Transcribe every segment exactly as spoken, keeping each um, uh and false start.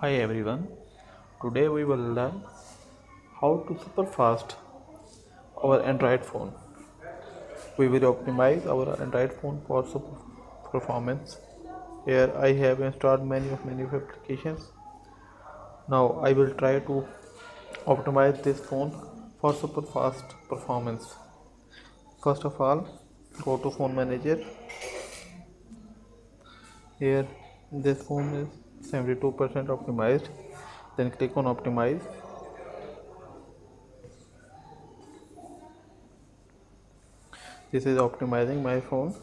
Hi everyone, today we will learn how to super fast our Android phone. We will optimize our Android phone for super performance. Here I have installed many of many applications. Now I will try to optimize this phone for super fast performance. First of all, go to phone manager. Here this phone is seventy-two percent optimized, then click on optimize. This is optimizing my phone.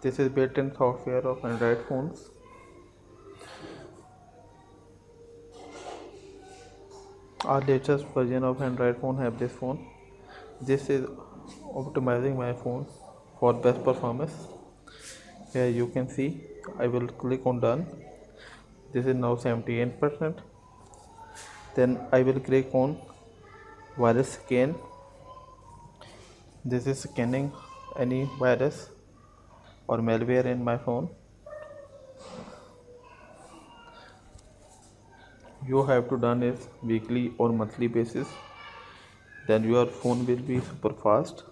This is built-in software of Android phones. Our latest version of Android phone have this phone. This is optimizing my phone for best performance. Here you can see I will click on done. This is now seventy-eight percent. Then I will click on virus scan. This is scanning any virus or malware in my phone. You have to done it weekly or monthly basis, then your phone will be super fast.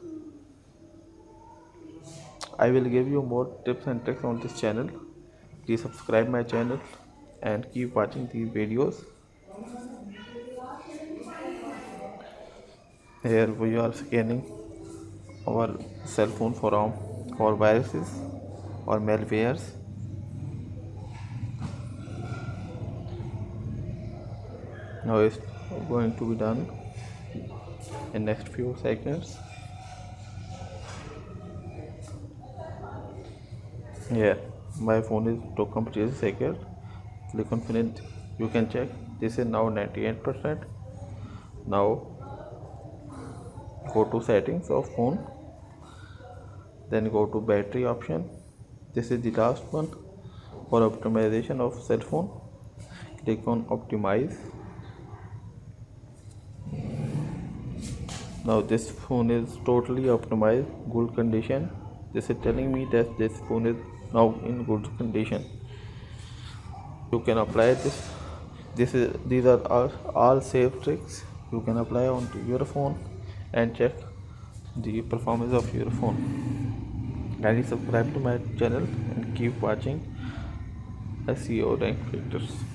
I will give you more tips and tricks on this channel. Please subscribe my channel and keep watching these videos. Here we are scanning our cell phone for, for viruses or malwares. Now it's going to be done in next few seconds. Yeah, my phone is to completely secure. Click on finish. You can check. This is now ninety-eight percent. Now go to settings of phone. Then go to battery option. This is the last one for optimization of cell phone. Click on optimize. Now this phone is totally optimized, good condition. This is telling me that this phone is now in good condition. You can apply this. This is these are all, all safe tricks you can apply onto your phone and check the performance of your phone. Kindly subscribe to my channel and keep watching S E O rank factors.